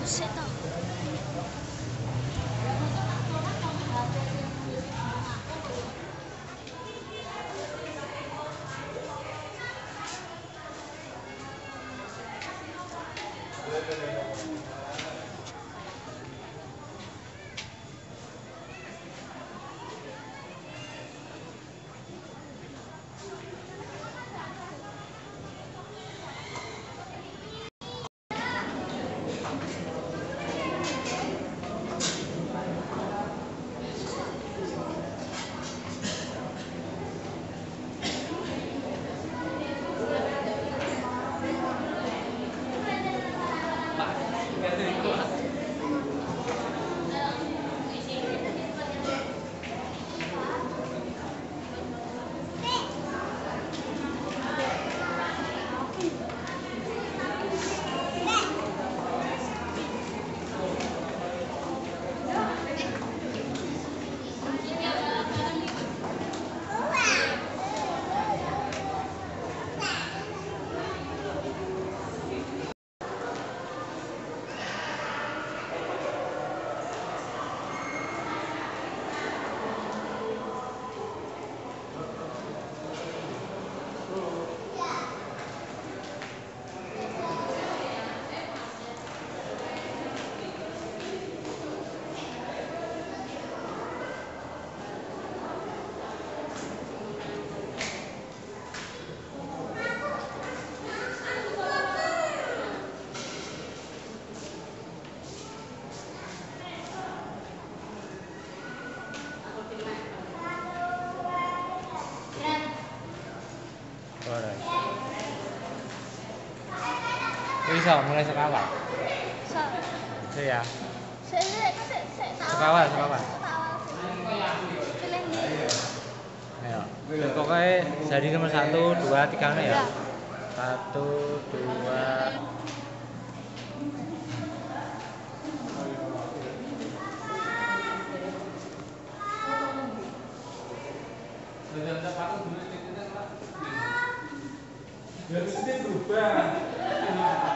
Buset toh. Bisa mulai sekawan. Iya. Sekawan. Ayo. Pokoknya jadi nomor 1, 2, 3 nih ya. 1, 2. Jadi berubah.